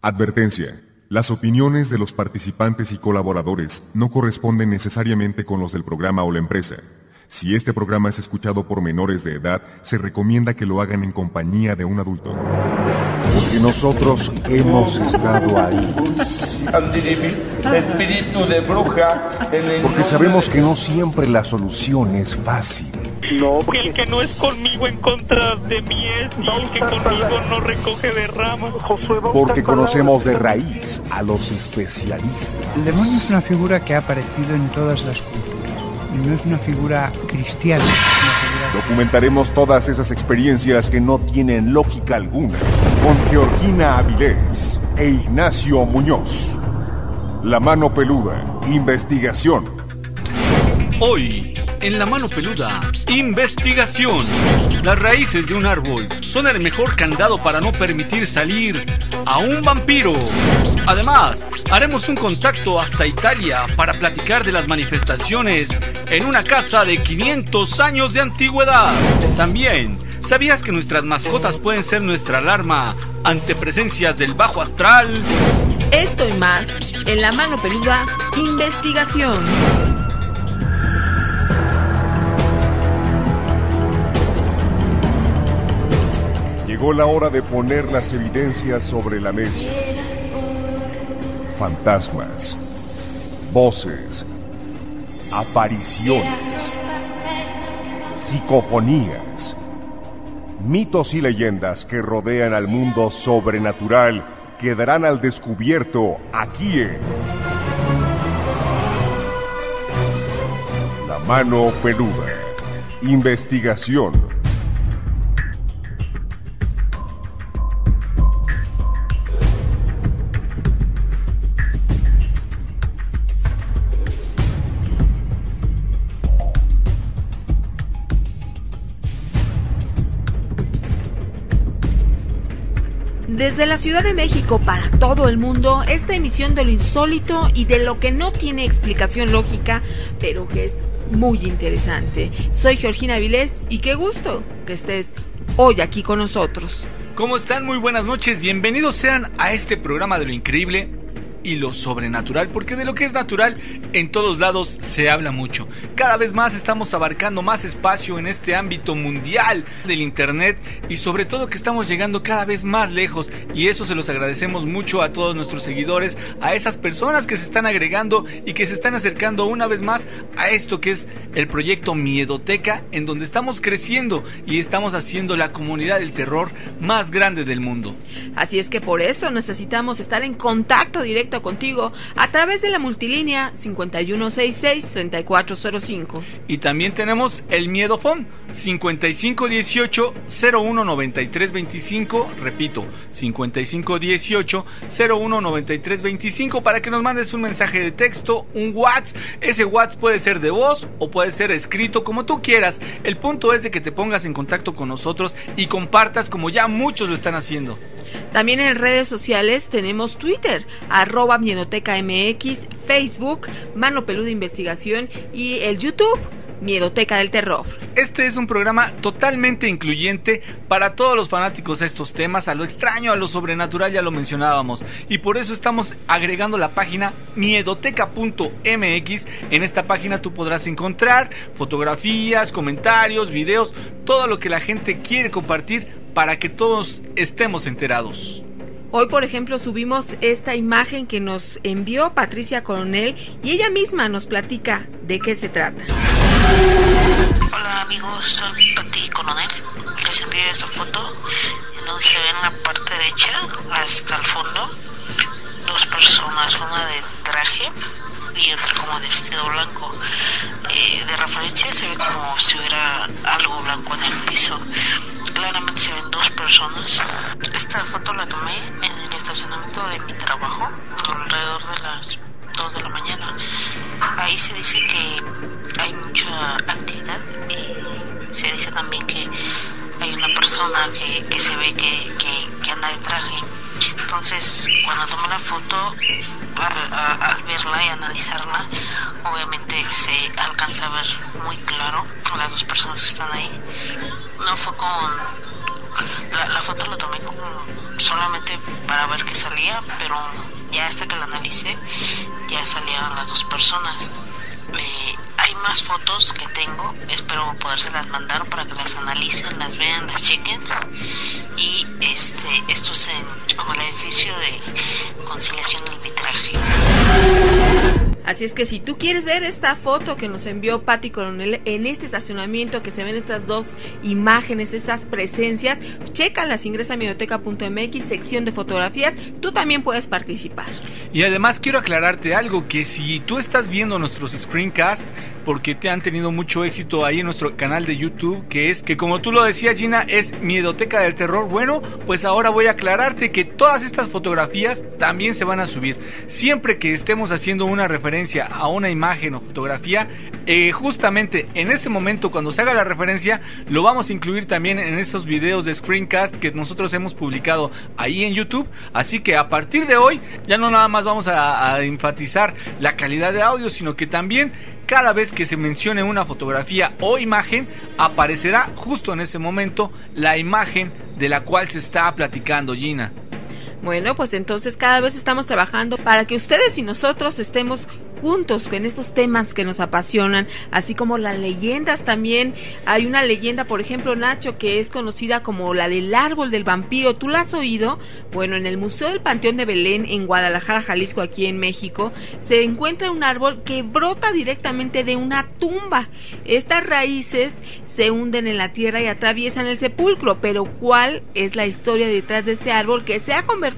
Advertencia. Las opiniones de los participantes y colaboradores no corresponden necesariamente con los del programa o la empresa. Si este programa es escuchado por menores de edad, se recomienda que lo hagan en compañía de un adulto. Porque nosotros hemos estado ahí. Espíritu de bruja. Porque sabemos que no siempre la solución es fácil. No, porque el que no es conmigo en contra de mí es, y el que conmigo no recoge de ramas. Porque conocemos de raíz a los especialistas. El demonio es una figura que ha aparecido en todas las culturas. No es una figura cristiana. Documentaremos todas esas experiencias que no tienen lógica alguna con Georgina Avilés e Ignacio Muñoz. La Mano Peluda, investigación. Hoy, en La Mano Peluda, investigación. Las raíces de un árbol son el mejor candado para no permitir salir a un vampiro. Además, haremos un contacto hasta Italia para platicar de las manifestaciones en una casa de 500 años de antigüedad. También, ¿sabías que nuestras mascotas pueden ser nuestra alarma ante presencias del bajo astral? Esto y más en La Mano Peluda, investigación. Llegó la hora de poner las evidencias sobre la mesa. Fantasmas, voces, apariciones, psicofonías, mitos y leyendas que rodean al mundo sobrenatural quedarán al descubierto aquí en La Mano Peluda, investigación. Desde la Ciudad de México para todo el mundo, esta emisión de lo insólito y de lo que no tiene explicación lógica, pero que es muy interesante. Soy Georgina Avilés y qué gusto que estés hoy aquí con nosotros. ¿Cómo están? Muy buenas noches, bienvenidos sean a este programa de lo increíble y lo sobrenatural, porque de lo que es natural en todos lados se habla mucho. Cada vez más estamos abarcando más espacio en este ámbito mundial del internet, y sobre todo que estamos llegando cada vez más lejos, y eso se los agradecemos mucho a todos nuestros seguidores, a esas personas que se están agregando y que se están acercando una vez más a esto que es el proyecto Miedoteca, en donde estamos creciendo y estamos haciendo la comunidad del terror más grande del mundo. Así es que por eso necesitamos estar en contacto directo contigo a través de la multilínea 5166-3405. Y también tenemos el Miedofón 5518-019325, repito, 5518-019325, para que nos mandes un mensaje de texto, un WhatsApp. Ese WhatsApp puede ser de voz o puede ser escrito, como tú quieras. El punto es de que te pongas en contacto con nosotros y compartas, como ya muchos lo están haciendo. También en redes sociales tenemos Twitter, @MiedotecaMX, Facebook, Mano Peluda Investigación, y el YouTube, Miedoteca del Terror. Este es un programa totalmente incluyente para todos los fanáticos de estos temas, a lo extraño, a lo sobrenatural, ya lo mencionábamos, y por eso estamos agregando la página miedoteca.mx. En esta página tú podrás encontrar fotografías, comentarios, videos, todo lo que la gente quiere compartir para que todos estemos enterados. Hoy, por ejemplo, subimos esta imagen que nos envió Patricia Coronel, y ella misma nos platica de qué se trata. Hola amigos, soy Pati Coronel. Les envié esta foto en donde se ve en la parte derecha hasta el fondo dos personas, una de traje y otra como de vestido blanco. De referencia se ve como si hubiera algo blanco en el piso. Claramente se ven dos personas. Esta foto la tomé en el estacionamiento de mi trabajo alrededor de las 2 de la mañana. Ahí se dice que hay mucha actividad, y se dice también que hay una persona que se ve que anda de traje. Entonces, cuando tomé la foto, al verla y analizarla, obviamente se alcanza a ver muy claro las dos personas que están ahí. No fue con La foto la tomé como solamente para ver qué salía, pero ya hasta que la analicé, ya salían las dos personas. Hay más fotos que tengo, espero podérselas mandar para que las analicen, las vean, las chequen. Y esto es en el edificio de conciliación y arbitraje. Así es que si tú quieres ver esta foto que nos envió Pati Coronel en este estacionamiento que se ven estas dos imágenes, estas presencias, chécalas, ingresa a miedoteca.mx, sección de fotografías, tú también puedes participar. Y además quiero aclararte algo, que si tú estás viendo nuestros screencasts, porque te han tenido mucho éxito ahí en nuestro canal de YouTube, que es, que como tú lo decías, Gina, es Miedoteca del Terror. Bueno, pues ahora voy a aclararte que todas estas fotografías también se van a subir. Siempre que estemos haciendo una referencia a una imagen o fotografía, justamente en ese momento cuando se haga la referencia, lo vamos a incluir también en esos videos de screencast que nosotros hemos publicado ahí en YouTube. Así que a partir de hoy, ya no nada más vamos a enfatizar la calidad de audio, sino que también cada vez que se mencione una fotografía o imagen, aparecerá justo en ese momento la imagen de la cual se está platicando, Gina. Bueno, pues entonces cada vez estamos trabajando para que ustedes y nosotros estemos juntos en estos temas que nos apasionan, así como las leyendas también. Hay una leyenda, por ejemplo, Nacho, que es conocida como la del árbol del vampiro. ¿Tú la has oído? Bueno, en el Museo del Panteón de Belén, en Guadalajara, Jalisco, aquí en México, se encuentra un árbol que brota directamente de una tumba. Estas raíces se hunden en la tierra y atraviesan el sepulcro, pero ¿cuál es la historia detrás de este árbol que se ha convertido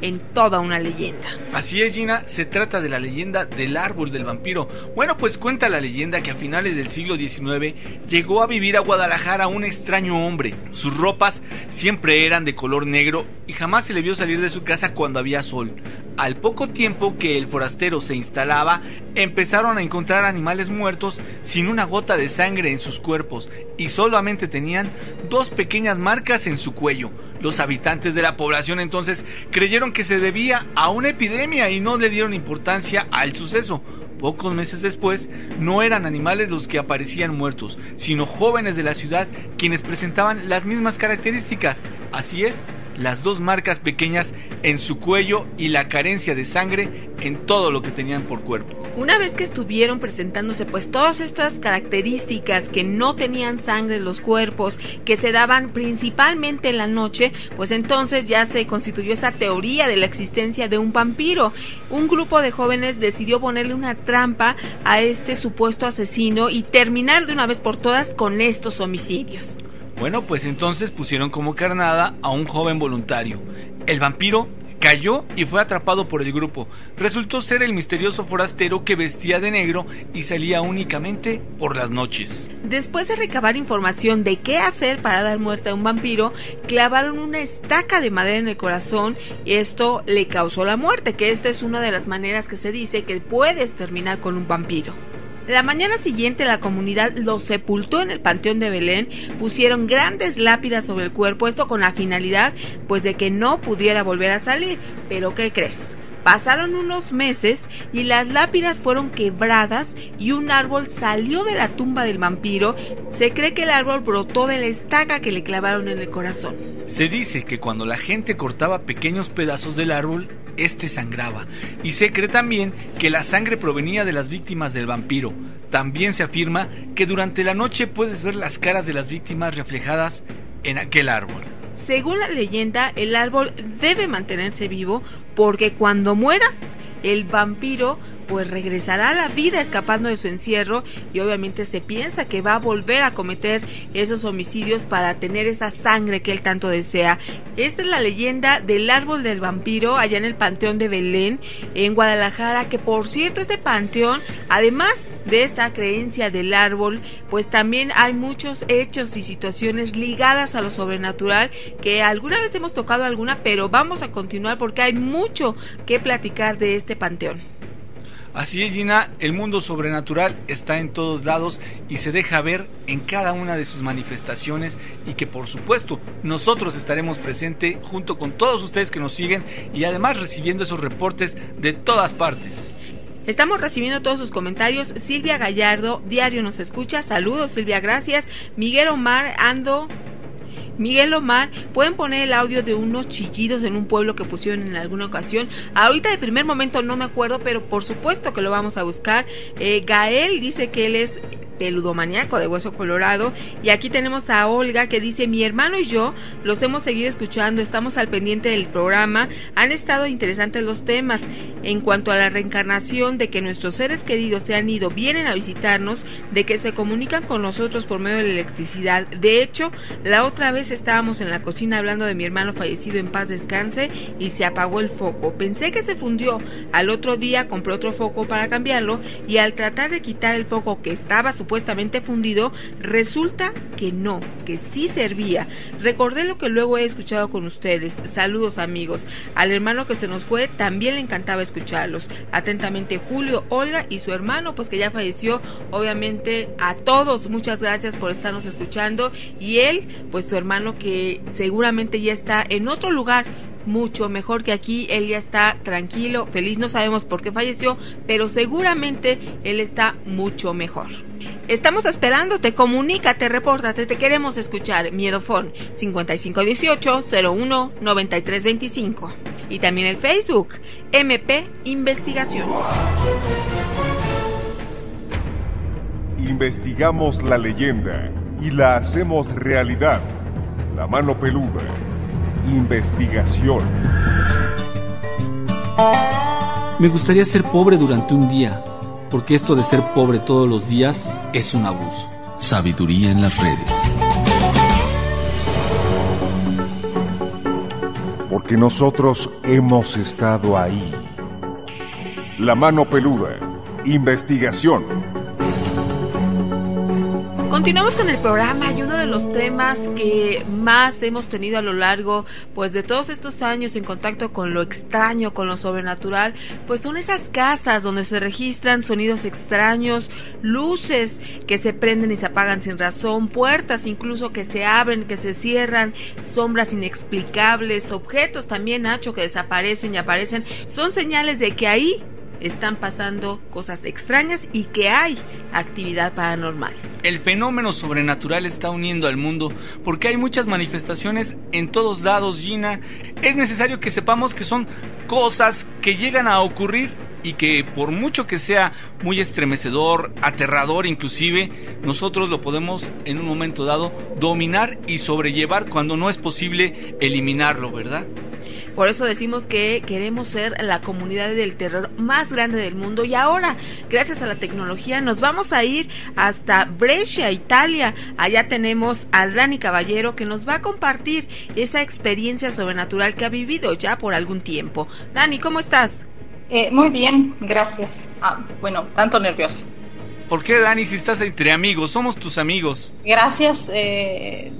en toda una leyenda? Así es, Gina, se trata de la leyenda de el árbol del vampiro. Bueno, pues cuenta la leyenda que a finales del siglo XIX llegó a vivir a Guadalajara un extraño hombre. Sus ropas siempre eran de color negro y jamás se le vio salir de su casa cuando había sol. Al poco tiempo que el forastero se instalaba, empezaron a encontrar animales muertos sin una gota de sangre en sus cuerpos y solamente tenían dos pequeñas marcas en su cuello. Los habitantes de la población entonces creyeron que se debía a una epidemia y no le dieron importancia al suceso. Pocos meses después, no eran animales los que aparecían muertos, sino jóvenes de la ciudad quienes presentaban las mismas características. Así es, las dos marcas pequeñas en su cuello y la carencia de sangre en todo lo que tenían por cuerpo. Una vez que estuvieron presentándose pues todas estas características, que no tenían sangre en los cuerpos, que se daban principalmente en la noche, pues entonces ya se constituyó esta teoría de la existencia de un vampiro. Un grupo de jóvenes decidió ponerle una trampa a este supuesto asesino y terminar de una vez por todas con estos homicidios. Bueno, pues entonces pusieron como carnada a un joven voluntario. El vampiro cayó y fue atrapado por el grupo. Resultó ser el misterioso forastero que vestía de negro y salía únicamente por las noches. Después de recabar información de qué hacer para dar muerte a un vampiro, clavaron una estaca de madera en el corazón y esto le causó la muerte, que esta es una de las maneras que se dice que puedes terminar con un vampiro. La mañana siguiente la comunidad lo sepultó en el Panteón de Belén, pusieron grandes lápidas sobre el cuerpo, esto con la finalidad pues de que no pudiera volver a salir. Pero ¿qué crees? Pasaron unos meses y las lápidas fueron quebradas y un árbol salió de la tumba del vampiro. Se cree que el árbol brotó de la estaca que le clavaron en el corazón. Se dice que cuando la gente cortaba pequeños pedazos del árbol, este sangraba, y se cree también que la sangre provenía de las víctimas del vampiro. También se afirma que durante la noche puedes ver las caras de las víctimas reflejadas en aquel árbol. Según la leyenda, el árbol debe mantenerse vivo porque cuando muera, el vampiro pues regresará a la vida escapando de su encierro y obviamente se piensa que va a volver a cometer esos homicidios para tener esa sangre que él tanto desea. Esta es la leyenda del árbol del vampiro allá en el Panteón de Belén, en Guadalajara, que por cierto este panteón, además de esta creencia del árbol, pues también hay muchos hechos y situaciones ligadas a lo sobrenatural que alguna vez hemos tocado alguna, pero vamos a continuar porque hay mucho que platicar de este panteón. Así es, Gina, el mundo sobrenatural está en todos lados y se deja ver en cada una de sus manifestaciones, y que por supuesto nosotros estaremos presentes junto con todos ustedes que nos siguen y además recibiendo esos reportes de todas partes. Estamos recibiendo todos sus comentarios. Silvia Gallardo, diario nos escucha, saludos Silvia, gracias. Miguel Omar Ando Miguel Omar, pueden poner el audio de unos chillidos en un pueblo que pusieron en alguna ocasión. Ahorita de primer momento no me acuerdo, pero por supuesto que lo vamos a buscar. Gael dice que él es peludomaniaco de Hueso Colorado. Y aquí tenemos a Olga que dice: mi hermano y yo los hemos seguido escuchando, estamos al pendiente del programa, han estado interesantes los temas. En cuanto a la reencarnación, de que nuestros seres queridos se han ido, vienen a visitarnos, de que se comunican con nosotros por medio de la electricidad. De hecho, la otra vez estábamos en la cocina hablando de mi hermano fallecido, en paz descanse, y se apagó el foco. Pensé que se fundió. Al otro día compré otro foco para cambiarlo, y al tratar de quitar el foco que estaba supuestamente fundido, resulta que no, que sí servía. Recordé lo que luego he escuchado con ustedes. Saludos, amigos. Al hermano que se nos fue también le encantaba escucharlos. Atentamente, Julio, Olga y su hermano, pues que ya falleció. Obviamente, a todos, muchas gracias por estarnos escuchando. Y él, pues tu hermano, que seguramente ya está en otro lugar mucho mejor que aquí. Él ya está tranquilo, feliz, no sabemos por qué falleció, pero seguramente él está mucho mejor. Estamos esperándote, comunícate, repórtate, te queremos escuchar. Miedofón 5518-01-9325 y también el Facebook MP Investigación. Investigamos la leyenda y la hacemos realidad. La mano peluda. Investigación. Me gustaría ser pobre durante un día, porque esto de ser pobre todos los días es un abuso. Sabiduría en las redes. Porque nosotros hemos estado ahí. La mano peluda. Investigación. Continuamos con el programa, y uno de los temas que más hemos tenido a lo largo, pues, de todos estos años en contacto con lo extraño, con lo sobrenatural, pues son esas casas donde se registran sonidos extraños, luces que se prenden y se apagan sin razón, puertas incluso que se abren, que se cierran, sombras inexplicables, objetos también, Nacho, que desaparecen y aparecen. Son señales de que ahí están pasando cosas extrañas y que hay actividad paranormal. El fenómeno sobrenatural está uniendo al mundo porque hay muchas manifestaciones en todos lados, Gina. Es necesario que sepamos que son cosas que llegan a ocurrir y que por mucho que sea muy estremecedor, aterrador inclusive, nosotros lo podemos en un momento dado dominar y sobrellevar cuando no es posible eliminarlo, ¿verdad? Por eso decimos que queremos ser la comunidad del terror más grande del mundo. Y ahora, gracias a la tecnología, nos vamos a ir hasta Brescia, Italia. Allá tenemos a Dani Caballero, que nos va a compartir esa experiencia sobrenatural que ha vivido ya por algún tiempo. Dani, ¿cómo estás? Muy bien, gracias. Bueno, tanto nerviosa. ¿Por qué, Dani, si estás entre amigos? Somos tus amigos. Gracias.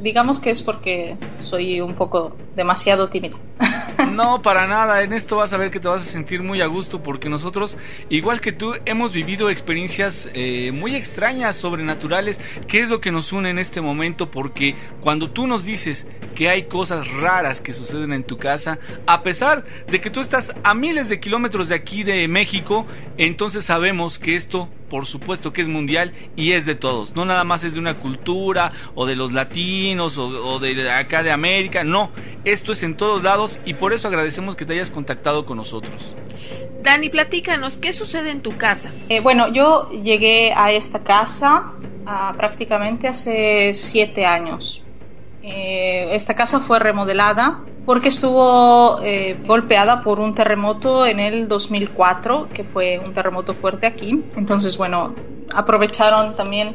Digamos que es porque soy un poco demasiado tímida. No, para nada. En esto vas a ver que te vas a sentir muy a gusto, porque nosotros, igual que tú, hemos vivido experiencias muy extrañas, sobrenaturales, que es lo que nos une en este momento, porque cuando tú nos dices que hay cosas raras que suceden en tu casa, a pesar de que tú estás a miles de kilómetros de aquí de México, entonces sabemos que esto, por supuesto que es mundial y es de todos, no nada más es de una cultura o de los latinos o de acá de América, no, esto es en todos lados, y por eso agradecemos que te hayas contactado con nosotros. Dani, platícanos, ¿qué sucede en tu casa? Bueno, yo llegué a esta casa prácticamente hace 7 años. Esta casa fue remodelada porque estuvo golpeada por un terremoto en el 2004, que fue un terremoto fuerte aquí. Entonces, bueno, aprovecharon también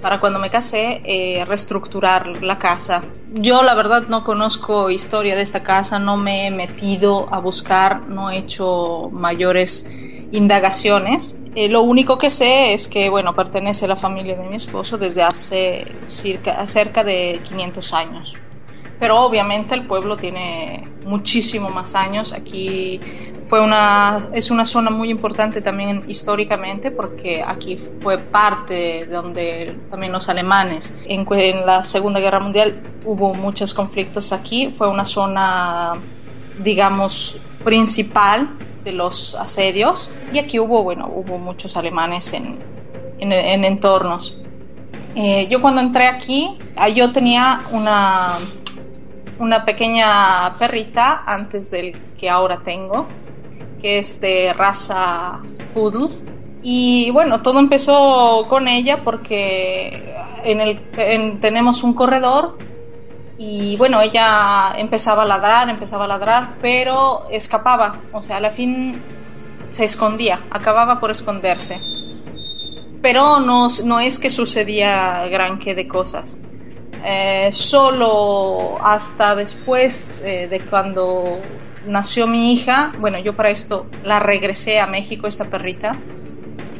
para cuando me casé reestructurar la casa. Yo, la verdad, no conozco historia de esta casa, no me he metido a buscar, no he hecho mayores indagaciones. Lo único que sé es que, bueno, pertenece a la familia de mi esposo desde hace cerca de 500 años. Pero obviamente el pueblo tiene muchísimo más años. Aquí es una zona muy importante también históricamente, porque aquí fue parte donde también los alemanes en la Segunda Guerra Mundial hubo muchos conflictos aquí. Fue una zona, digamos, principal de los asedios, y aquí hubo muchos alemanes en entornos. Yo cuando entré aquí, yo tenía una una pequeña perrita antes del que ahora tengo, que es de raza poodle. Y bueno, todo empezó con ella porque tenemos un corredor y bueno, ella empezaba a ladrar, pero escapaba, o sea, a la fin se escondía, acababa por esconderse. Pero no es que sucedía gran qué de cosas. Solo hasta después de cuando nació mi hija, bueno, yo para esto la regresé a México, esta perrita,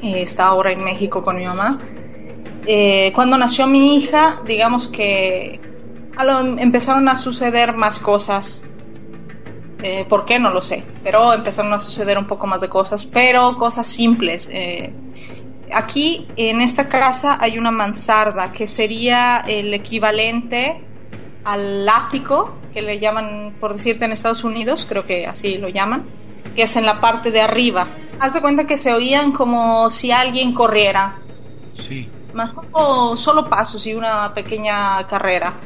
está ahora en México con mi mamá. Cuando nació mi hija, digamos que empezaron a suceder más cosas. ¿Por qué? No lo sé, pero empezaron a suceder un poco más de cosas, pero cosas simples. Aquí en esta casa hay una mansarda que sería el equivalente al ático que le llaman, por decirte, en Estados Unidos, creo que así lo llaman, que es en la parte de arriba. Haz de cuenta que se oían como si alguien corriera. Sí. Más o solo pasos y una pequeña carrera.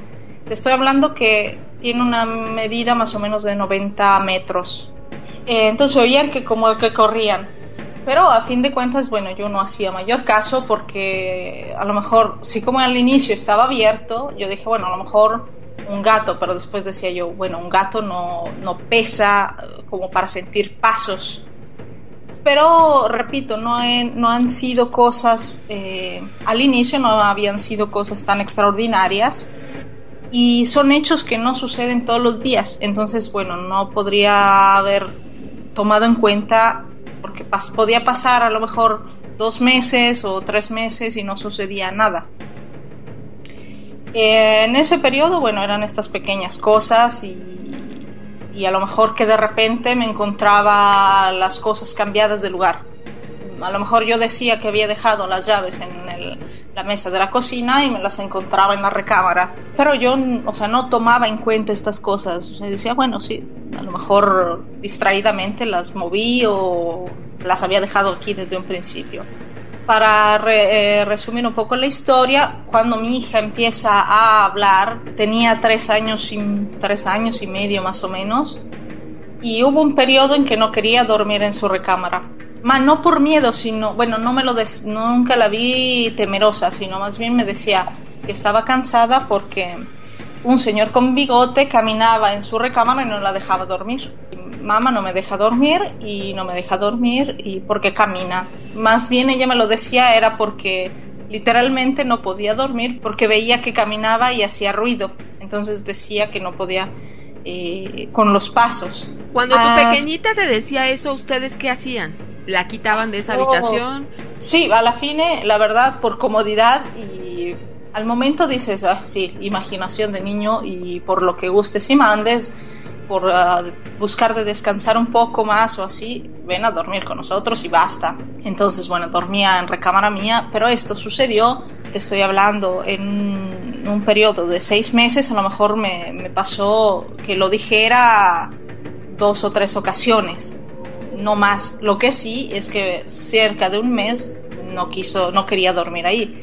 Te estoy hablando que tiene una medida más o menos de 90 metros. Entonces oían que como que corrían. Pero a fin de cuentas, bueno, yo no hacía mayor caso porque a lo mejor, sí, como al inicio estaba abierto, yo dije, bueno, a lo mejor un gato, pero después decía yo, bueno, un gato no pesa como para sentir pasos. Pero, repito, no han sido cosas, al inicio no habían sido cosas tan extraordinarias y son hechos que no suceden todos los días. Entonces, bueno, no podría haber tomado en cuenta porque podía pasar a lo mejor 2 meses o 3 meses y no sucedía nada. En ese periodo, bueno, eran estas pequeñas cosas y a lo mejor que de repente me encontraba las cosas cambiadas de lugar. A lo mejor yo decía que había dejado las llaves en la mesa de la cocina y me las encontraba en la recámara. Pero yo, o sea, no tomaba en cuenta estas cosas. O sea, decía, bueno, sí, a lo mejor distraídamente las moví o las había dejado aquí desde un principio. Para resumir un poco la historia, cuando mi hija empieza a hablar, tenía 3 años y medio más o menos, y hubo un periodo en que no quería dormir en su recámara. No por miedo, sino, bueno, nunca la vi temerosa, sino más bien me decía que estaba cansada porque un señor con bigote caminaba en su recámara y no la dejaba dormir. Mamá no me deja dormir y porque camina. Más bien ella me lo decía era porque literalmente no podía dormir porque veía que caminaba y hacía ruido. Entonces decía que no podía con los pasos. Cuando tu pequeñita te decía eso, ¿ustedes qué hacían? ¿La quitaban de esa habitación? Sí, a la fin, la verdad, por comodidad y al momento dices, sí, imaginación de niño y por lo que gustes y mandes, por buscar de descansar un poco más o así, ven a dormir con nosotros y basta. Entonces, bueno, dormía en recámara mía, pero esto sucedió, te estoy hablando, en un periodo de 6 meses, a lo mejor me pasó que lo dijera 2 o 3 ocasiones. No más. Lo que sí es que cerca de un mes no quería dormir ahí.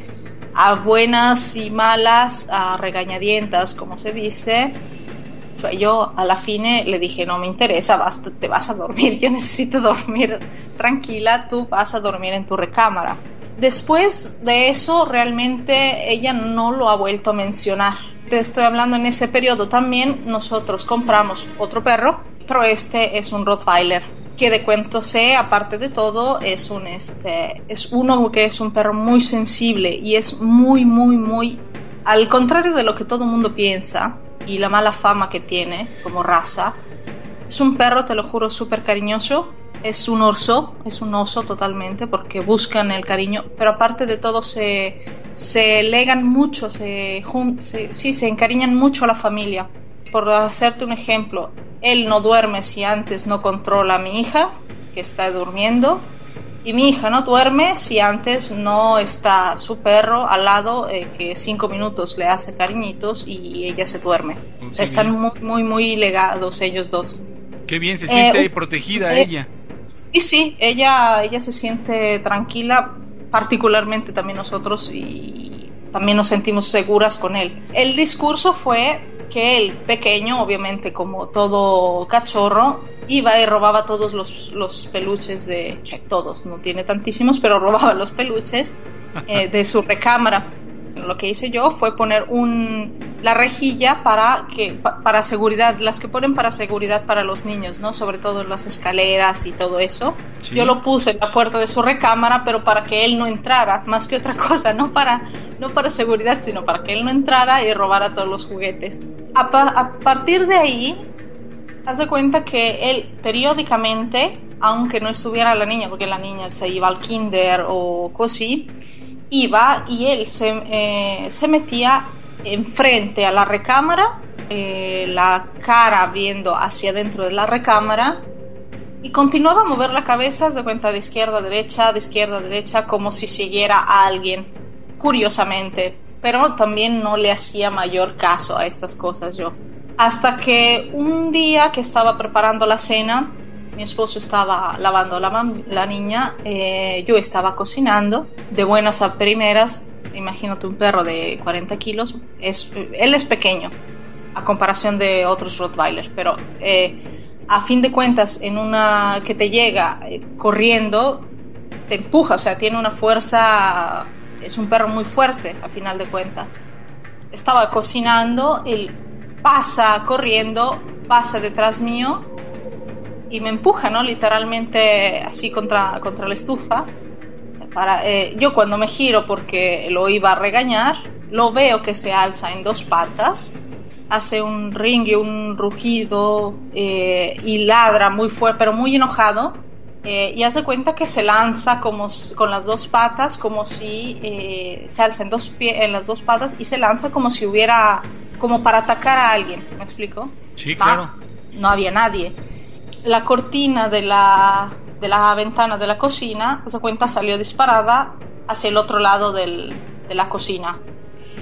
A buenas y malas, a regañadientas, como se dice. Yo a la fine le dije, no me interesa, basta, te vas a dormir, yo necesito dormir tranquila, tú vas a dormir en tu recámara. Después de eso, realmente ella no lo ha vuelto a mencionar. Te estoy hablando en ese periodo también, nosotros compramos otro perro, pero este es un Rottweiler, que de cuento sé, aparte de todo, es uno que es un perro muy sensible y es muy, muy, muy, al contrario de lo que todo el mundo piensa, y la mala fama que tiene como raza. Es un perro, te lo juro, súper cariñoso. Es un oso totalmente porque buscan el cariño, pero aparte de todo se legan mucho, se encariñan mucho a la familia. Por hacerte un ejemplo, él no duerme si antes no controla a mi hija, que está durmiendo, y mi hija no duerme si antes no está su perro al lado, que 5 minutos le hace cariñitos y ella se duerme. O sea, están muy, muy, muy legados ellos dos. Qué bien, se siente protegida ella. Sí, ella se siente tranquila, particularmente también nosotros, y también nos sentimos seguras con él. El discurso fue que él, pequeño, obviamente como todo cachorro, iba y robaba todos los peluches de... Todos, no tiene tantísimos, pero robaba los peluches de su recámara. Lo que hice yo fue poner la rejilla para seguridad, las que ponen para seguridad para los niños, ¿no? Sobre todo en las escaleras y todo eso. Sí. Yo lo puse en la puerta de su recámara, pero para que él no entrara, más que otra cosa, no para seguridad, sino para que él no entrara y robara todos los juguetes. A partir de ahí, haz de cuenta que él periódicamente, aunque no estuviera la niña, porque la niña se iba al kinder o cosí, iba y él se metía enfrente a la recámara, la cara viendo hacia dentro de la recámara, y continuaba a mover la cabeza de cuenta de izquierda a derecha, como si siguiera a alguien, curiosamente. Pero también no le hacía mayor caso a estas cosas yo. Hasta que un día que estaba preparando la cena, mi esposo estaba lavando la niña, yo estaba cocinando, de buenas a primeras, imagínate un perro de 40 kilos, él es pequeño a comparación de otros Rottweilers, pero a fin de cuentas en una que te llega corriendo, te empuja, o sea, tiene una fuerza, es un perro muy fuerte a final de cuentas. Estaba cocinando, él pasa corriendo, pasa detrás mío, y me empuja, ¿no? Literalmente así contra la estufa. Yo cuando me giro porque lo iba a regañar, lo veo que se alza en dos patas, hace un ringue, un rugido, y ladra muy fuerte, pero muy enojado, y hace cuenta que se lanza con las dos patas, como si se alza en las dos patas y se lanza como si hubiera, como para atacar a alguien, ¿me explico? Sí, claro. No había nadie. La cortina de la ventana de la cocina, se cuenta, salió disparada hacia el otro lado de la cocina.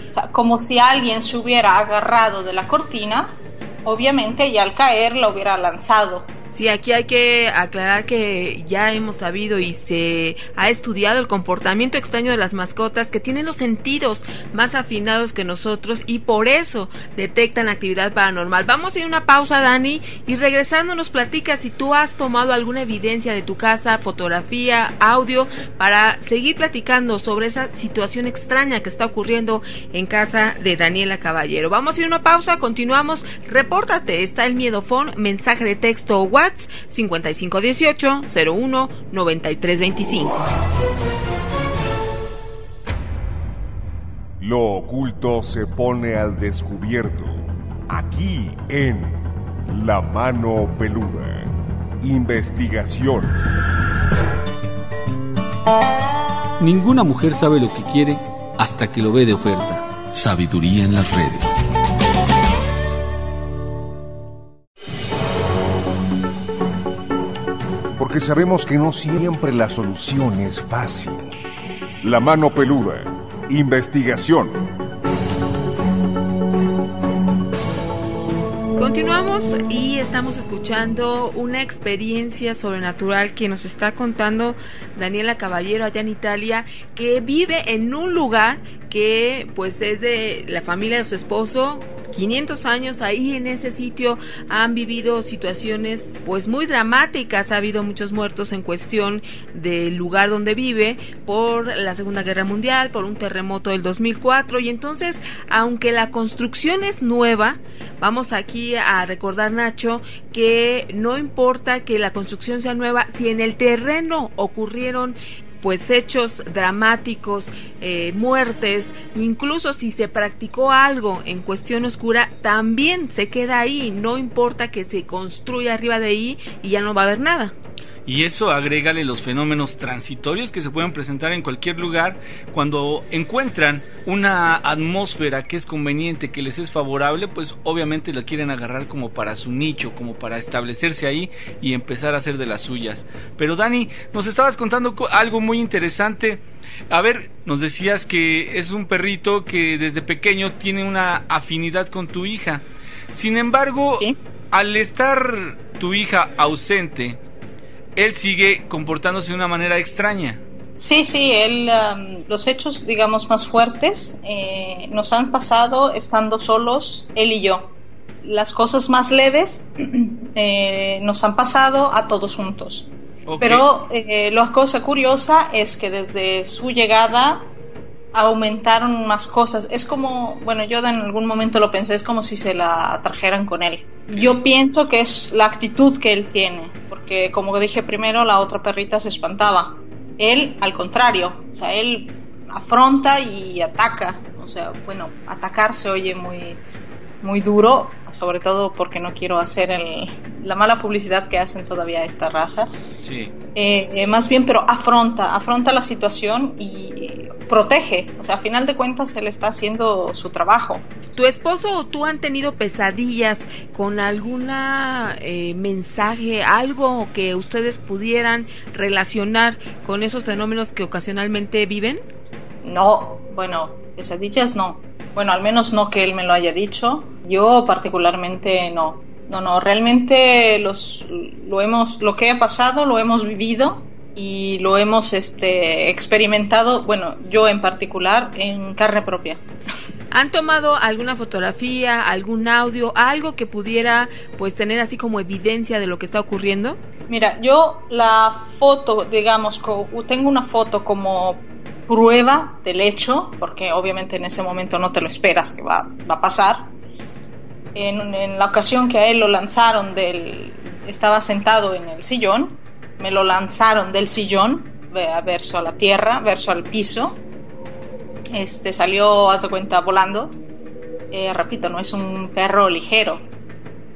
O sea, como si alguien se hubiera agarrado de la cortina, obviamente, y al caer la hubiera lanzado. Sí, aquí hay que aclarar que ya hemos sabido y se ha estudiado el comportamiento extraño de las mascotas, que tienen los sentidos más afinados que nosotros y por eso detectan actividad paranormal. Vamos a ir a una pausa, Dani, y regresando nos platicas si tú has tomado alguna evidencia de tu casa, fotografía, audio, para seguir platicando sobre esa situación extraña que está ocurriendo en casa de Daniela Caballero. Vamos a ir a una pausa, continuamos. Repórtate, está el Miedofón, mensaje de texto WhatsApp 5518-01-9325. Lo oculto se pone al descubierto aquí en La Mano Peluda. Investigación. Ninguna mujer sabe lo que quiere hasta que lo ve de oferta. Sabiduría en las redes. Porque sabemos que no siempre la solución es fácil. La Mano Peluda. Investigación. Continuamos y estamos escuchando una experiencia sobrenatural que nos está contando Daniela Caballero allá en Italia, que vive en un lugar que pues es de la familia de su esposo. 500 años ahí en ese sitio han vivido situaciones pues muy dramáticas, ha habido muchos muertos en cuestión del lugar donde vive por la Segunda Guerra Mundial, por un terremoto del 2004, y entonces aunque la construcción es nueva, vamos aquí a recordar, Nacho, que no importa que la construcción sea nueva, si en el terreno ocurrieron pues hechos dramáticos, muertes, incluso si se practicó algo en cuestión oscura, también se queda ahí, no importa que se construya arriba de ahí y ya no va a haber nada. Y eso agrégale los fenómenos transitorios que se pueden presentar en cualquier lugar cuando encuentran una atmósfera que es conveniente, que les es favorable, pues obviamente la quieren agarrar como para su nicho, como para establecerse ahí y empezar a hacer de las suyas. Pero Dani, nos estabas contando algo muy interesante. A ver, nos decías que es un perrito que desde pequeño tiene una afinidad con tu hija. Sin embargo, ¿sí? Al estar tu hija ausente, él sigue comportándose de una manera extraña. Sí, él, los hechos, digamos, más fuertes nos han pasado estando solos, él y yo. las cosas más leves nos han pasado a todos juntos. Okay. Pero la cosa curiosa es que desde su llegada aumentaron más cosas. Es como, bueno, yo en algún momento lo pensé, es como si se la trajeran con él. Yo pienso que es la actitud que él tiene, porque como dije primero, la otra perrita se espantaba. Él, al contrario, o sea, él afronta y ataca. O sea, bueno, atacar se oye muy, muy duro, sobre todo porque no quiero hacer la mala publicidad que hacen todavía a esta raza. Sí. Más bien, pero afronta la situación y protege. O sea, a final de cuentas él está haciendo su trabajo. ¿Tu esposo o tú han tenido pesadillas con alguna mensaje, algo que ustedes pudieran relacionar con esos fenómenos que ocasionalmente viven? No, bueno, pesadillas no. Bueno, al menos no que él me lo haya dicho. Yo particularmente no. No, realmente lo que ha pasado lo hemos vivido y lo hemos experimentado, bueno, yo en particular, en carne propia. ¿Han tomado alguna fotografía, algún audio, algo que pudiera pues tener así como evidencia de lo que está ocurriendo? Mira, yo la foto, digamos, tengo una foto como prueba del hecho, porque obviamente en ese momento no te lo esperas que va a pasar. En la ocasión que a él lo lanzaron estaba sentado en el sillón, me lo lanzaron del sillón, verso a la tierra, verso al piso, salió, haz de cuenta, volando. Repito, no es un perro ligero,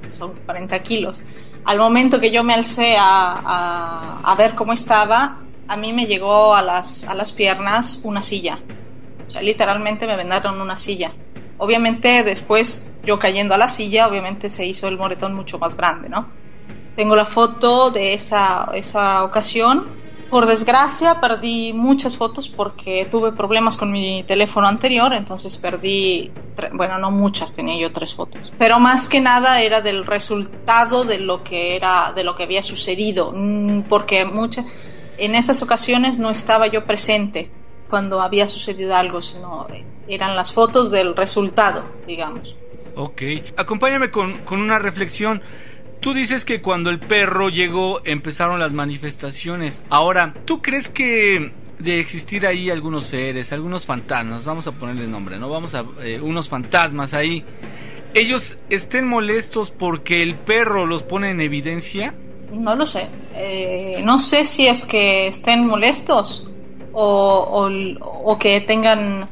son 40 kilos. Al momento que yo me alcé a ver cómo estaba, a mí me llegó a las piernas una silla. O sea, literalmente me vendaron una silla. Obviamente después, yo cayendo a la silla, obviamente se hizo el moretón mucho más grande, ¿no? Tengo la foto de esa ocasión. Por desgracia, perdí muchas fotos porque tuve problemas con mi teléfono anterior, entonces perdí, bueno, no muchas, tenía yo 3 fotos. Pero más que nada era del resultado de lo que había sucedido, porque muchas... En esas ocasiones no estaba yo presente cuando había sucedido algo, sino eran las fotos del resultado, digamos. Ok, acompáñame con una reflexión. Tú dices que cuando el perro llegó empezaron las manifestaciones. Ahora, ¿tú crees que de existir ahí algunos seres, algunos fantasmas, vamos a ponerles nombre, ¿no? Unos fantasmas ahí, ellos estén molestos porque el perro los pone en evidencia? No lo sé, no sé si es que estén molestos o que tengan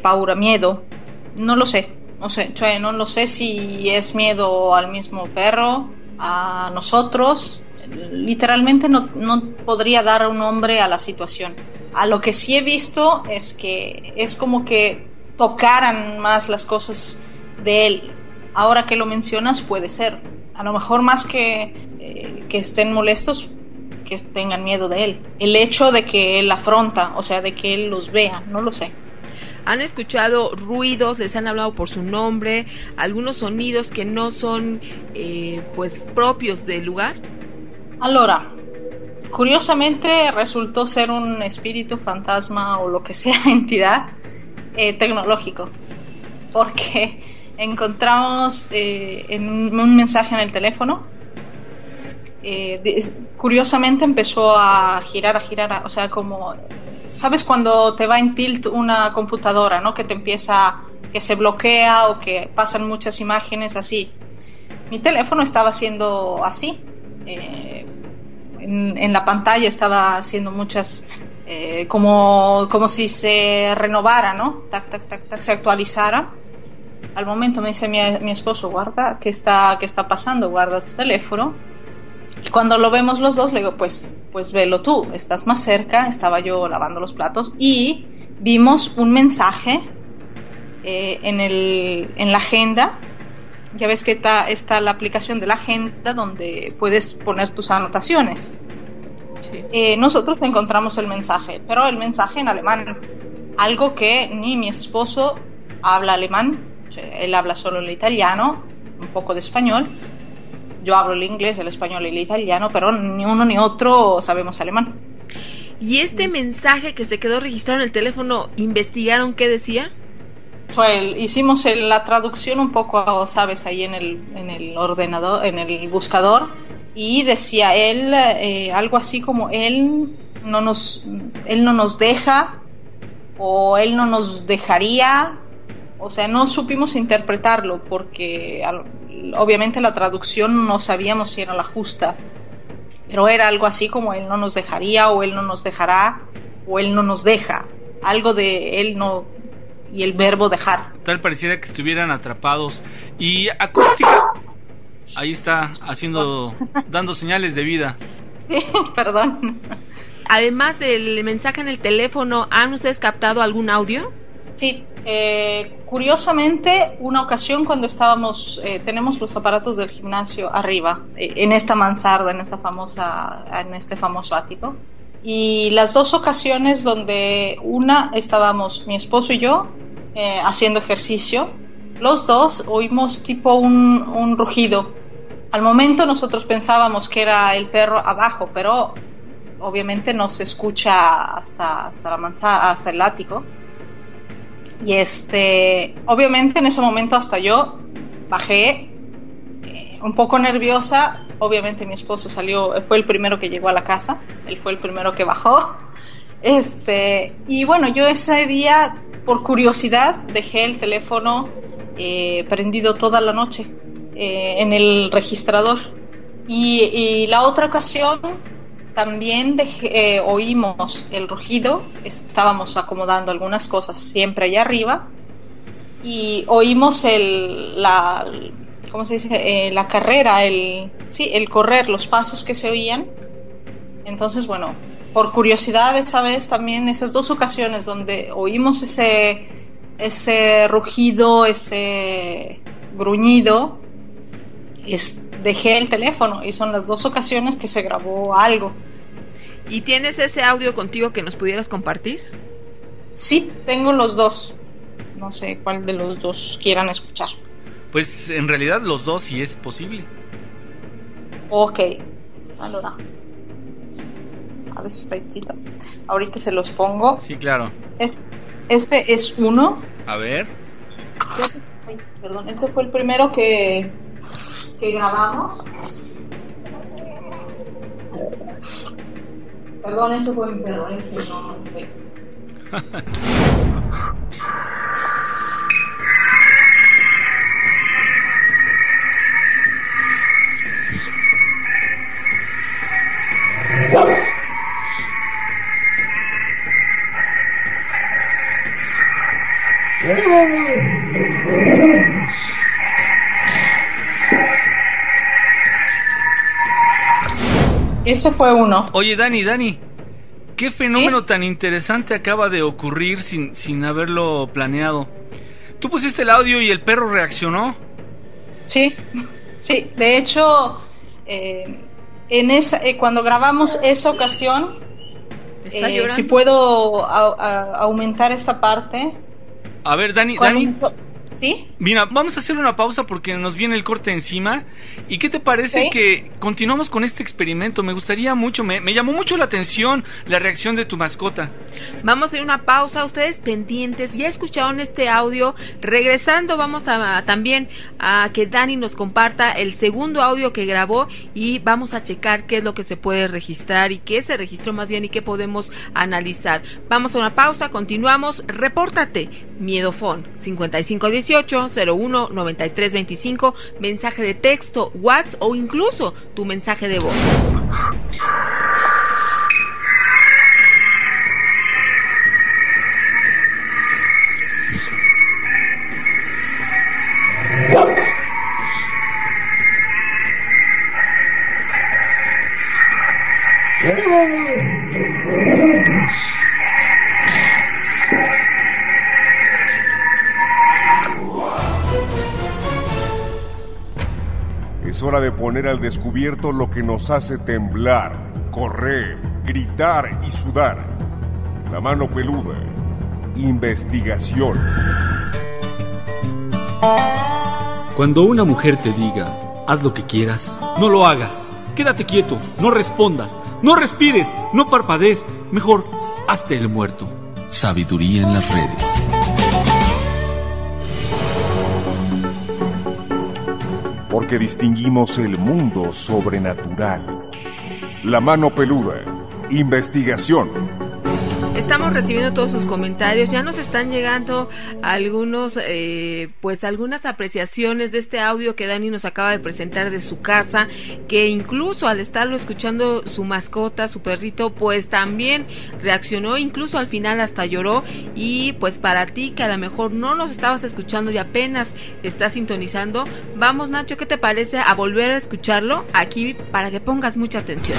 paura, miedo, no lo sé, yo no lo sé si es miedo al mismo perro, a nosotros, literalmente no podría dar un nombre a la situación. A lo que sí he visto es que es como que tocaran más las cosas de él. Ahora que lo mencionas, puede ser, a lo mejor más que estén molestos, que tengan miedo de él. El hecho de que él afronta, o sea, de que él los vea, no lo sé. ¿Han escuchado ruidos? ¿Les han hablado por su nombre? ¿Algunos sonidos que no son pues propios del lugar? Allora, curiosamente resultó ser un espíritu, fantasma o lo que sea, entidad tecnológico, porque encontramos en un mensaje en el teléfono. Curiosamente empezó a girar, o sea, como, ¿sabes cuando te va en tilt una computadora, no? Que te empieza, que se bloquea o que pasan muchas imágenes así. Mi teléfono estaba haciendo así, en la pantalla estaba haciendo muchas, como si se renovara, ¿no? Tac, tac, tac, tac, se actualizara. Al momento me dice mi esposo, guarda, ¿qué está pasando? Guarda tu teléfono. Y cuando lo vemos los dos, le digo, pues velo tú, estás más cerca. Estaba yo lavando los platos y vimos un mensaje en la agenda. Ya ves que está la aplicación de la agenda donde puedes poner tus anotaciones. Sí. Nosotros encontramos el mensaje, pero el mensaje en alemán. Algo que ni mi esposo habla alemán, él habla solo el italiano, un poco de español. Yo hablo el inglés, el español y el italiano, pero ni uno ni otro sabemos alemán. ¿Y este mensaje que se quedó registrado en el teléfono, investigaron qué decía? Hicimos la traducción un poco, sabes, ahí en el ordenador, en el buscador, y decía él algo así como él no nos deja o él no nos dejaría. O sea, no supimos interpretarlo porque obviamente la traducción no sabíamos si era la justa, pero era algo así como él no nos dejaría o él no nos dejará o él no nos deja, algo de él no y el verbo dejar. Tal pareciera que estuvieran atrapados. Y acústica, ahí está dando señales de vida. Sí, perdón. Además del mensaje en el teléfono, ¿han ustedes captado algún audio? Sí, curiosamente, una ocasión cuando estábamos, tenemos los aparatos del gimnasio arriba, en esta mansarda, en este famoso ático. Y las dos ocasiones donde una estábamos mi esposo y yo haciendo ejercicio, los dos oímos tipo un rugido. Al momento nosotros pensábamos que era el perro abajo, pero obviamente no se escucha hasta el ático. Y obviamente en ese momento hasta yo bajé un poco nerviosa. Obviamente mi esposo fue el primero que llegó a la casa, él fue el primero que bajó. Y bueno, yo ese día, por curiosidad, dejé el teléfono prendido toda la noche en el registrador. Y la otra ocasión también oímos el rugido, estábamos acomodando algunas cosas siempre allá arriba, y oímos ¿cómo se dice? La carrera, el correr, los pasos que se oían. Entonces, bueno, por curiosidad, esa vez también, esas dos ocasiones donde oímos ese rugido, ese gruñido, dejé el teléfono, y son las dos ocasiones que se grabó algo. ¿Y tienes ese audio contigo que nos pudieras compartir? Sí, tengo los dos. No sé cuál de los dos quieran escuchar. Pues en realidad los dos, si es posible. Ok, allora. A ver si está excitado. Ahorita se los pongo. Sí, claro. Este es uno. A ver. Perdón, este fue el primero que grabamos. Perdón, ese fue mi perro. Ese no. Ese fue uno. Oye, Dani, qué fenómeno tan interesante acaba de ocurrir sin haberlo planeado. Tú pusiste el audio y el perro reaccionó. Sí, de hecho, cuando grabamos esa ocasión, si puedo aumentar esta parte. A ver, Dani, ¿sí? Mira, vamos a hacer una pausa porque nos viene el corte encima. ¿Y qué te parece que continuamos con este experimento? Me gustaría mucho, me llamó mucho la atención la reacción de tu mascota. Vamos a ir a una pausa, ustedes pendientes, ya escucharon este audio. Regresando vamos también a que Dani nos comparta el segundo audio que grabó, y vamos a checar qué es lo que se puede registrar y qué se registró más bien y qué podemos analizar. Vamos a una pausa, continuamos. Repórtate, Miedofón 5518-01-9325, mensaje de texto, WhatsApp o incluso tu mensaje de voz. Es hora de poner al descubierto lo que nos hace temblar, correr, gritar y sudar. La mano peluda. Investigación. Cuando una mujer te diga, haz lo que quieras, no lo hagas. Quédate quieto, no respondas, no respires, no parpadees. Mejor, hazte el muerto. Sabiduría en las redes. porque distinguimos el mundo sobrenatural. La mano peluda, investigación. Estamos recibiendo todos sus comentarios, ya nos están llegando algunos, pues algunas apreciaciones de este audio que Dani nos acaba de presentar de su casa, que incluso al estarlo escuchando su mascota, su perrito, pues también reaccionó, incluso al final hasta lloró. Y pues para ti que a lo mejor no nos estabas escuchando y apenas estás sintonizando, vamos Nacho, ¿qué te parece a volver a escucharlo aquí para que pongas mucha atención?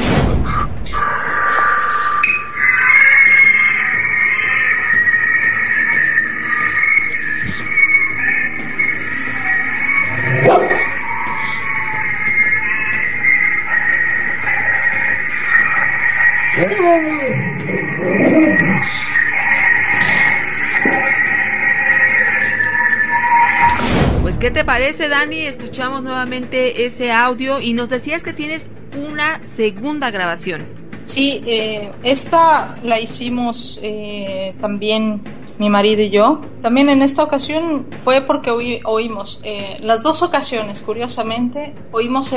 Pues, ¿qué te parece, Dani? Escuchamos nuevamente ese audio y nos decías que tienes una segunda grabación. Sí, esta la hicimos también mi marido y yo. También en esta ocasión fue porque oímos, las dos ocasiones, curiosamente, oímos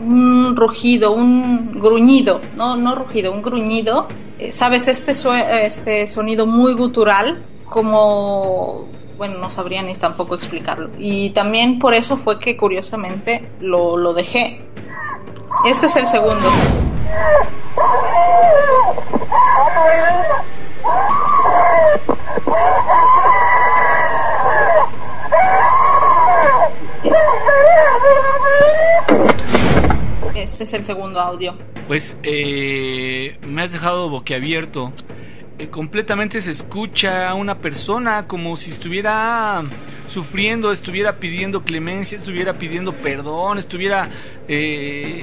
un rugido, un gruñido, no rugido, un gruñido. ¿Sabes? Este sonido muy gutural, como, bueno, no sabría ni tampoco explicarlo. Y también por eso fue que curiosamente lo dejé. Este es el segundo. Este es el segundo audio. Pues me has dejado boquiabierto. Completamente se escucha a una persona como si estuviera sufriendo, estuviera pidiendo clemencia, estuviera pidiendo perdón, estuviera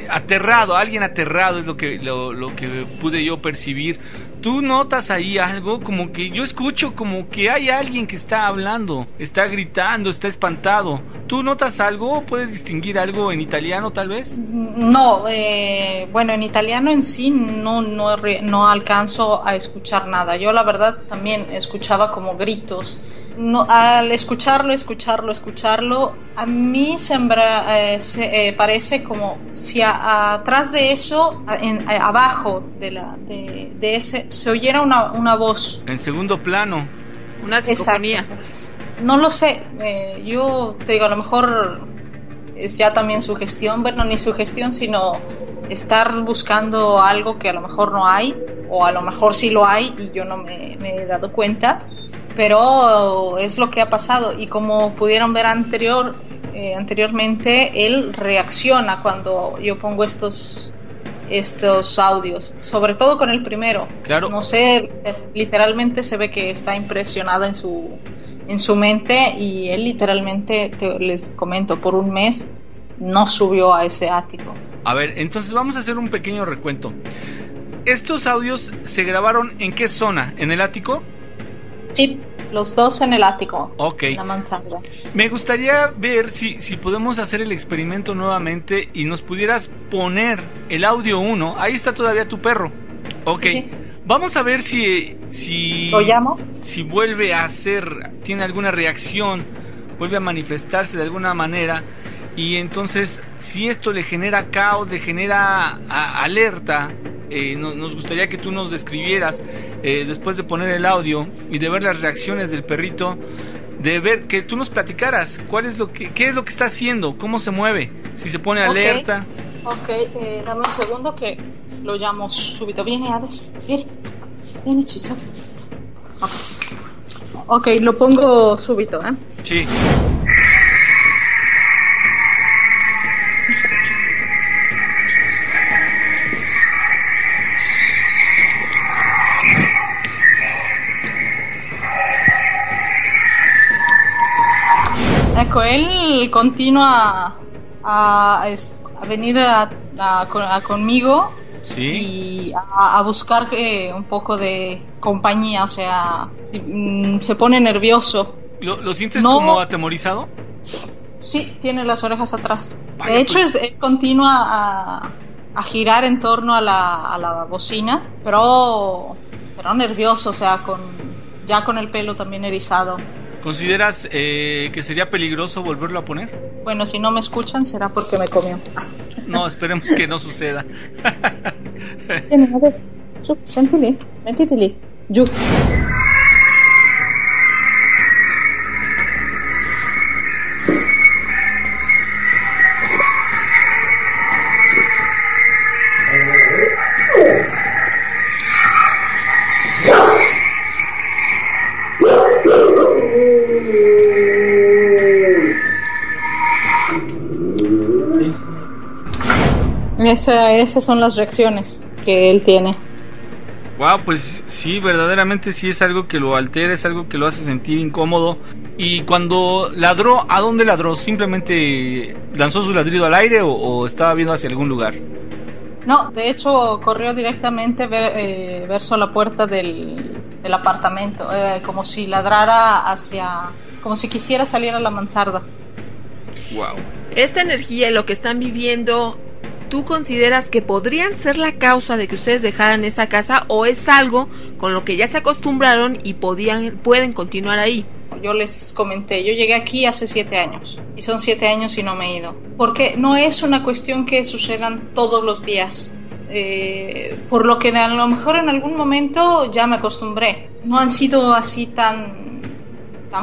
aterrado, alguien aterrado es lo que pude yo percibir. Tú notas ahí algo, como que yo escucho como que hay alguien que está hablando, está gritando, está espantado. ¿Tú notas algo? ¿Puedes distinguir algo en italiano tal vez? No, bueno, en italiano en sí no alcanzo a escuchar nada. Yo la verdad también escuchaba como gritos. No, al escucharlo, a mí parece como si atrás de eso, abajo de ese, se oyera una voz. En segundo plano, una psicofonía. Exacto. No lo sé, yo te digo, a lo mejor es ya también sugestión, bueno, ni sugestión, sino estar buscando algo que a lo mejor no hay, o a lo mejor sí lo hay y yo no me he dado cuenta. Pero es lo que ha pasado, y como pudieron ver anteriormente, él reacciona cuando yo pongo estos audios, sobre todo con el primero. Claro. No sé, literalmente se ve que está impresionado en su mente, y él literalmente, les comento, por un mes no subió a ese ático. A ver, entonces vamos a hacer un pequeño recuento. ¿Estos audios se grabaron en qué zona? ¿En el ático? Sí, los dos en el ático. Ok. La manzana. Me gustaría ver si podemos hacer el experimento nuevamente y nos pudieras poner el audio 1. Ahí está todavía tu perro. Ok. Sí, sí. Vamos a ver si ¿lo llamo? Si vuelve a hacer, tiene alguna reacción, vuelve a manifestarse de alguna manera. Y entonces, si esto le genera caos, le genera alerta. Nos gustaría que tú nos describieras, después de poner el audio y de ver las reacciones del perrito, de ver que tú nos platicaras qué es lo que está haciendo, cómo se mueve, si se pone alerta. Ok, dame un segundo que lo llamo súbito. Viene, Hades, viene chicha. Okay, lo pongo súbito, ¿eh? Sí. Ecco, él continúa a venir conmigo. ¿Sí? Y a buscar un poco de compañía, o sea, se pone nervioso. ¿Lo sientes como atemorizado? Sí, tiene las orejas atrás. Vaya, de hecho, pues, él continúa a girar en torno a la bocina, pero nervioso, o sea, ya con el pelo también erizado. ¿Consideras que sería peligroso volverlo a poner? Bueno, si no me escuchan será porque me comió. No, esperemos que no suceda. Esas son las reacciones que él tiene. Wow, pues sí, verdaderamente sí es algo que lo altera, es algo que lo hace sentir incómodo. Y cuando ladró, ¿a dónde ladró? ¿Simplemente lanzó su ladrido al aire o estaba viendo hacia algún lugar? No, de hecho corrió directamente verso la puerta del apartamento, como si ladrara hacia... como si quisiera salir a la mansarda. Wow. Esta energía, lo que están viviendo... ¿Tú consideras que podrían ser la causa de que ustedes dejaran esa casa o es algo con lo que ya se acostumbraron y pueden continuar ahí? Yo les comenté, yo llegué aquí hace 7 años y son 7 años y no me he ido. Porque no es una cuestión que sucedan todos los días, por lo que a lo mejor en algún momento ya me acostumbré. No han sido así tan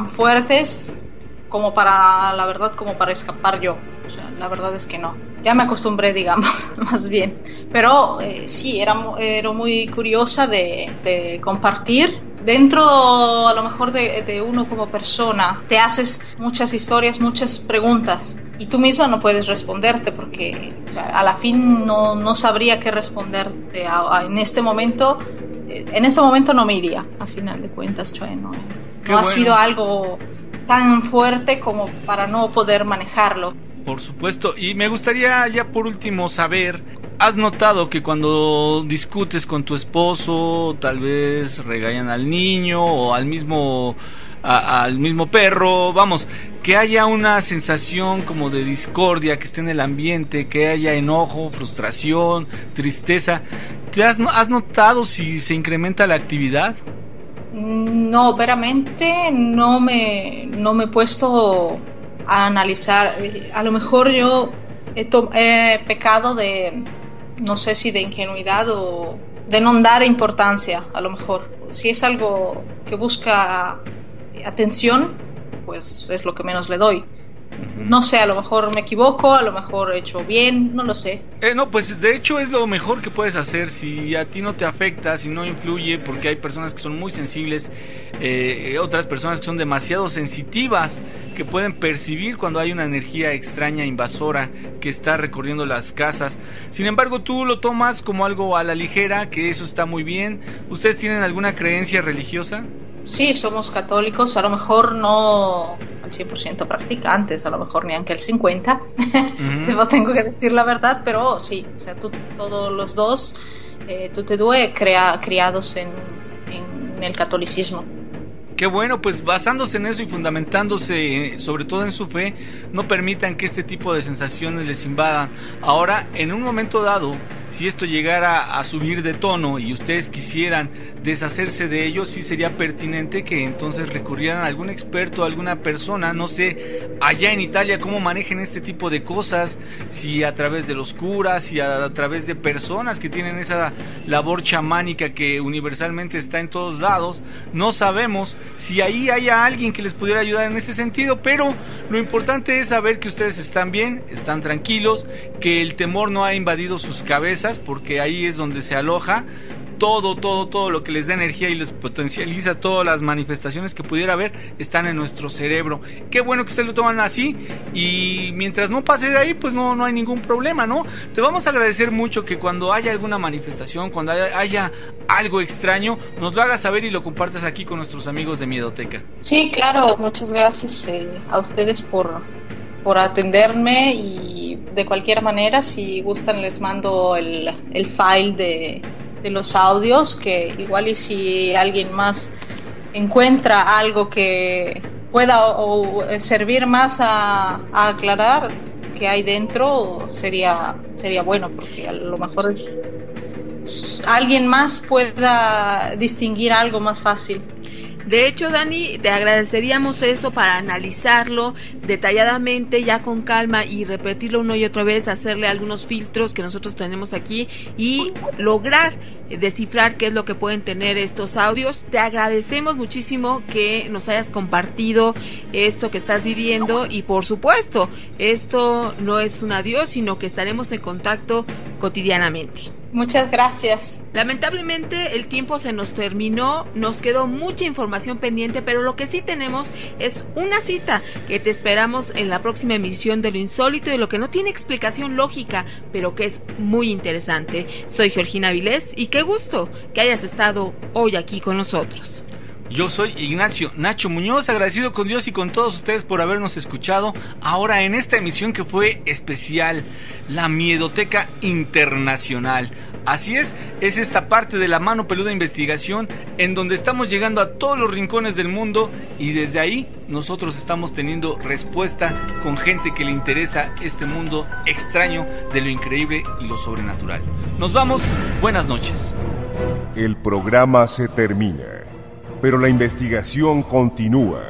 fuertes como para, la verdad, como para escapar yo. O sea, la verdad es que no. Ya me acostumbré, digamos, más bien. Pero sí, era muy curiosa de compartir. Dentro, a lo mejor, de uno como persona, te haces muchas historias, muchas preguntas. Y tú misma no puedes responderte porque, o sea, a la fin no sabría qué responderte. En este momento no me iría, a final de cuentas, Choe. No ha sido algo tan fuerte como para no poder manejarlo. Por supuesto, y me gustaría ya por último saber, ¿has notado que cuando discutes con tu esposo, tal vez regañan al niño o al mismo perro? Vamos, que haya una sensación como de discordia que esté en el ambiente, que haya enojo, frustración, tristeza. ¿Has notado si se incrementa la actividad? No, veramente no me he puesto a analizar. A lo mejor yo he pecado de, no sé si de ingenuidad o de no dar importancia. A lo mejor si es algo que busca atención, pues es lo que menos le doy. No sé, a lo mejor me equivoco, a lo mejor he hecho bien, no lo sé. No, pues de hecho es lo mejor que puedes hacer. Si a ti no te afecta, si no influye, porque hay personas que son muy sensibles, otras personas que son demasiado sensitivas, que pueden percibir cuando hay una energía extraña, invasora, que está recorriendo las casas. Sin embargo, tú lo tomas como algo a la ligera, que eso está muy bien. ¿Ustedes tienen alguna creencia religiosa? Sí, somos católicos, a lo mejor no al 100% practicantes, a lo mejor ni aunque el 50%, tengo que decir la verdad, pero sí, o sea, todos los dos, tú te duele, criados en el catolicismo. Qué bueno, pues basándose en eso y fundamentándose sobre todo en su fe, no permitan que este tipo de sensaciones les invadan. Ahora, en un momento dado, si esto llegara a subir de tono y ustedes quisieran deshacerse de ello, sí sería pertinente que entonces recurrieran a algún experto, a alguna persona, no sé, allá en Italia, cómo manejen este tipo de cosas, si a través de los curas, si a través de personas que tienen esa labor chamánica que universalmente está en todos lados. No sabemos si ahí haya alguien que les pudiera ayudar en ese sentido, pero lo importante es saber que ustedes están bien, están tranquilos, que el temor no ha invadido sus cabezas, porque ahí es donde se aloja todo lo que les da energía y les potencializa. Todas las manifestaciones que pudiera haber están en nuestro cerebro. Qué bueno que ustedes lo toman así, y mientras no pase de ahí, pues no hay ningún problema, ¿no? Te vamos a agradecer mucho que cuando haya alguna manifestación, cuando haya algo extraño, nos lo hagas saber y lo compartas aquí con nuestros amigos de Miedoteca. Sí, claro, muchas gracias a ustedes por atenderme, y de cualquier manera, si gustan, les mando el file de los audios, que igual y si alguien más encuentra algo que pueda o servir más a aclarar qué hay dentro, sería bueno, porque a lo mejor alguien más pueda distinguir algo más fácil. De hecho, Dani, te agradeceríamos eso para analizarlo detalladamente, ya con calma, y repetirlo una y otra vez, hacerle algunos filtros que nosotros tenemos aquí y lograr descifrar qué es lo que pueden tener estos audios. Te agradecemos muchísimo que nos hayas compartido esto que estás viviendo y, por supuesto, esto no es un adiós, sino que estaremos en contacto cotidianamente. Muchas gracias. Lamentablemente el tiempo se nos terminó, nos quedó mucha información pendiente, pero lo que sí tenemos es una cita que te esperamos en la próxima emisión de Lo Insólito y lo que no tiene explicación lógica, pero que es muy interesante. Soy Georgina Avilés y qué gusto que hayas estado hoy aquí con nosotros. Yo soy Ignacio Nacho Muñoz, agradecido con Dios y con todos ustedes por habernos escuchado ahora en esta emisión que fue especial, la Miedoteca Internacional. Así es esta parte de la mano peluda investigación en donde estamos llegando a todos los rincones del mundo y desde ahí nosotros estamos teniendo respuesta con gente que le interesa este mundo extraño de lo increíble y lo sobrenatural. Nos vamos, buenas noches. El programa se termina, pero la investigación continúa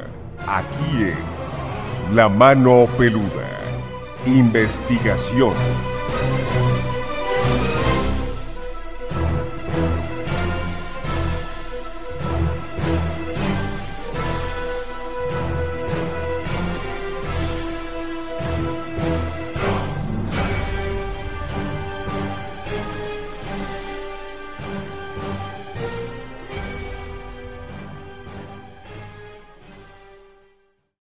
aquí en La Mano Peluda. Investigación.